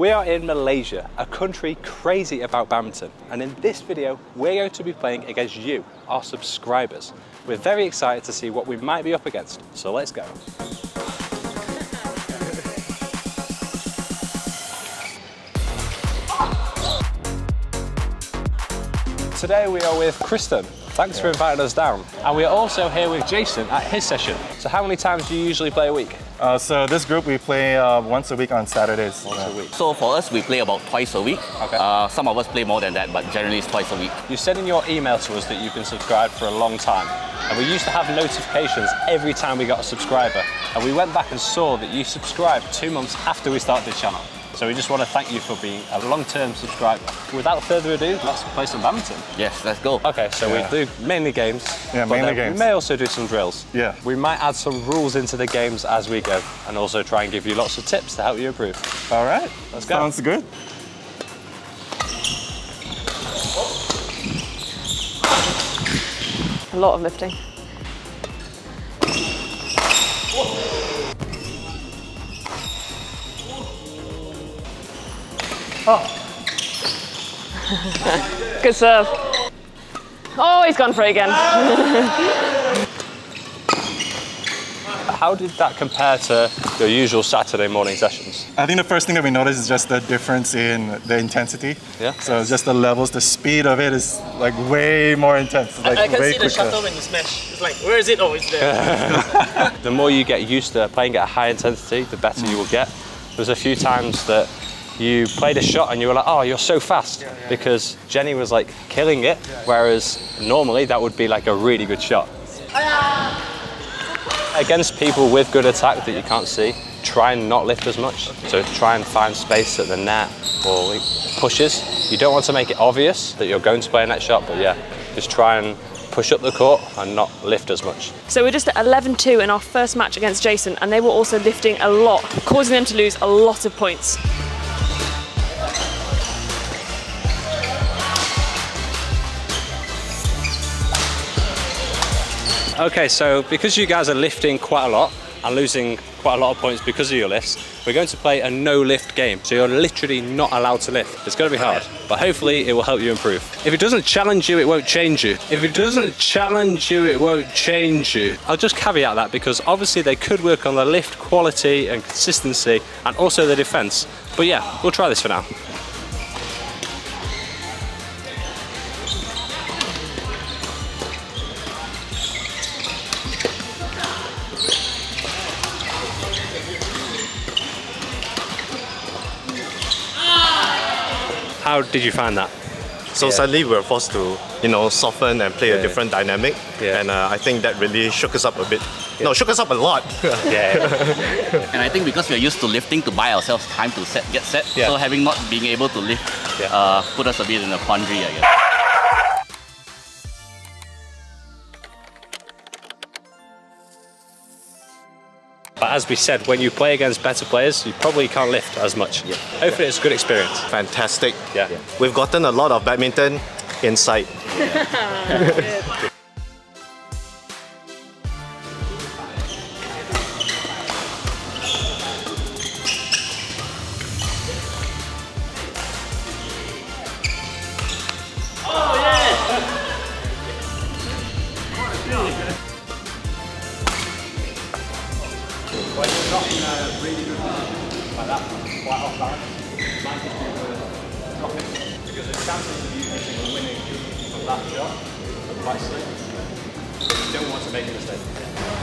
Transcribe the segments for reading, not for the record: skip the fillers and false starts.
We are in Malaysia, a country crazy about badminton, and in this video we're going to be playing against you, our subscribers. We're very excited to see what we might be up against, so let's go. Today we are with Kristen. Thanks for inviting us down. And we're also here with Jason at his session. So how many times do you usually play a week? So this group, we play once a week on Saturdays. Once a week. So for us, we play about twice a week. Okay. Some of us play more than that, but generally it's twice a week. You said in your email to us that you've been subscribed for a long time. And we used to have notifications every time we got a subscriber. And we went back and saw that you subscribed 2 months after we started the channel. So we just want to thank you for being a long-term subscriber. Without further ado, let's play some badminton. Yes, let's go. Okay, so we do mainly games. Yeah, mainly games. We may also do some drills. Yeah. We might add some rules into the games as we go and also try and give you lots of tips to help you improve. All right, let's go. Sounds good. A lot of lifting. Oh. Good serve. Oh, he's gone for it again. How did that compare to your usual Saturday morning sessions? I think the first thing that we noticed is just the difference in the intensity. Yeah. So just the levels, the speed of it is like way more intense. It's like I can way see the shuttle when you smash. It's like, where is it? Oh, it's there. The more you get used to playing at high intensity, the better you will get. There's a few times that you played a shot and you were like, oh, you're so fast, because Jenny was like killing it, whereas normally that would be like a really good shot. Against people with good attack that you can't see, try and not lift as much. So try and find space at the net or pushes. You don't want to make it obvious that you're going to play a net shot, but yeah, just try and push up the court and not lift as much. So we're just at 11-2 in our first match against Jason, and they were also lifting a lot, causing them to lose a lot of points. Okay, so because you guys are lifting quite a lot and losing quite a lot of points because of your lifts, we're going to play a no-lift game. So you're literally not allowed to lift. It's going to be hard, but hopefully it will help you improve. If it doesn't challenge you, it won't change you. If it doesn't challenge you, it won't change you. I'll just caveat that because obviously they could work on the lift quality and consistency and also the defense. But yeah, we'll try this for now. How did you find that? So suddenly we were forced to, you know, soften and play a different dynamic, and I think that really shook us up a bit. No, shook us up a lot. And I think because we're used to lifting to buy ourselves time to get set, so having not being able to lift put us a bit in a quandary, I guess. But as we said, when you play against better players, you probably can't lift as much. Yeah. Hopefully it's a good experience. Fantastic. Yeah. We've gotten a lot of badminton insight. Yeah.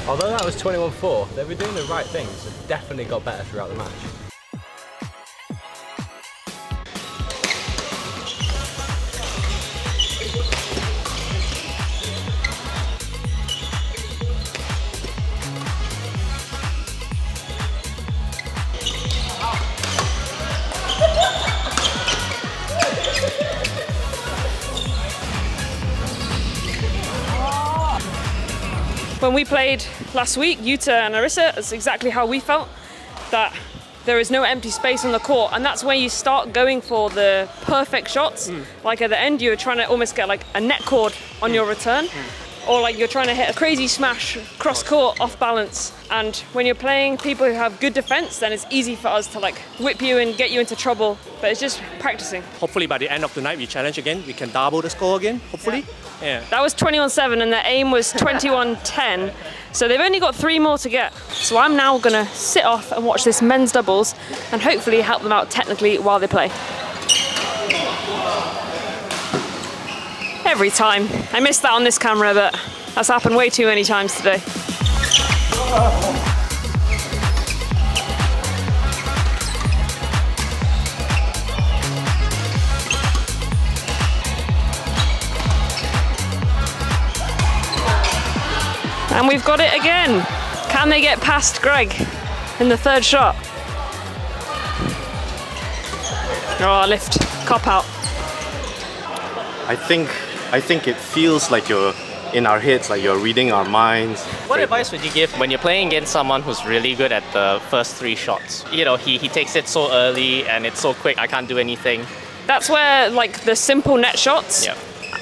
Although that was 21-4, they were doing the right things and definitely got better throughout the match. When we played last week, Yuta and Arissa, that's exactly how we felt, that there is no empty space on the court, and that's where you start going for the perfect shots. Like at the end, you're trying to almost get like a net cord on your return. or like you're trying to hit a crazy smash cross court off balance. And when you're playing people who have good defense, then it's easy for us to like whip you and get you into trouble. But it's just practicing. Hopefully by the end of the night we challenge again, we can double the score again, hopefully. Yeah. That was 21-7 and their aim was 21-10. So they've only got 3 more to get. So I'm now gonna sit off and watch this men's doubles and hopefully help them out technically while they play. Every time. I missed that on this camera, but that's happened way too many times today. And we've got it again. Can they get past Greg in the 3rd shot? Oh, lift, cop out. I think it feels like you're in our heads, like you're reading our minds. What advice would you give when you're playing against someone who's really good at the first 3 shots? You know, he takes it so early and it's so quick, I can't do anything. That's where like the simple net shots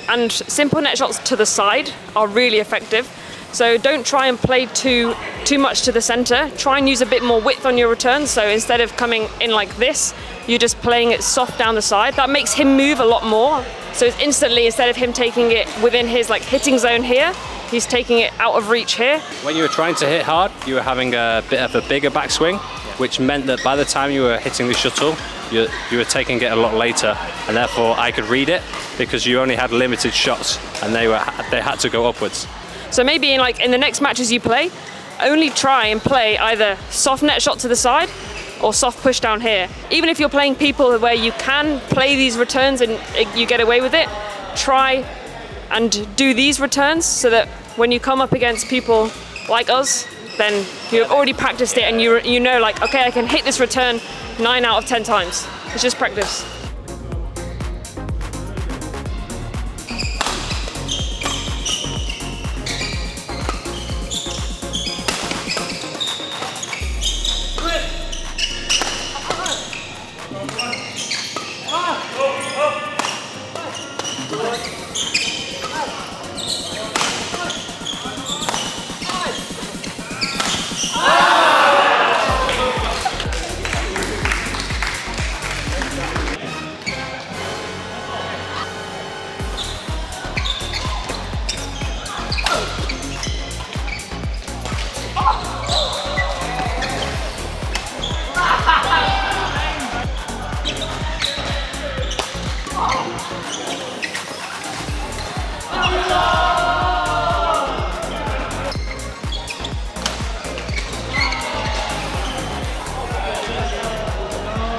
and simple net shots to the side are really effective. So don't try and play too much to the center. Try and use a bit more width on your return. So instead of coming in like this, you're just playing it soft down the side. That makes him move a lot more. So it's instantly, instead of him taking it within his like hitting zone here, he's taking it out of reach here. When you were trying to hit hard, you were having a bit of a bigger backswing, which meant that by the time you were hitting the shuttle, you were taking it a lot later, and therefore I could read it because you only had limited shots and they had to go upwards. So maybe in the next matches you play, only try and play either soft net shot to the side or soft push down here. Even if you're playing people where you can play these returns and you get away with it, try and do these returns so that when you come up against people like us, then you've already practiced it and you know like, okay, I can hit this return 9 out of 10 times. It's just practice.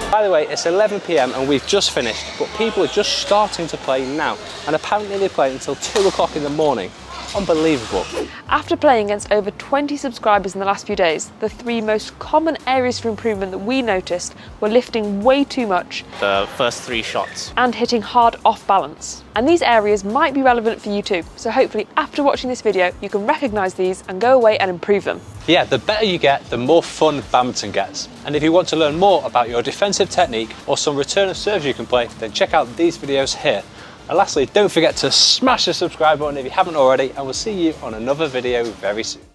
By the way, it's 11 PM and we've just finished, but people are just starting to play now, and apparently they play until 2 o'clock in the morning. Unbelievable. After playing against over 20 subscribers in the last few days, the 3 most common areas for improvement that we noticed were lifting way too much, the first 3 shots, and hitting hard off balance. And these areas might be relevant for you too, so hopefully after watching this video you can recognise these and go away and improve them. Yeah, the better you get, the more fun badminton gets. And if you want to learn more about your defensive technique or some return of serves you can play, then check out these videos here. And lastly, don't forget to smash the subscribe button if you haven't already, and we'll see you on another video very soon.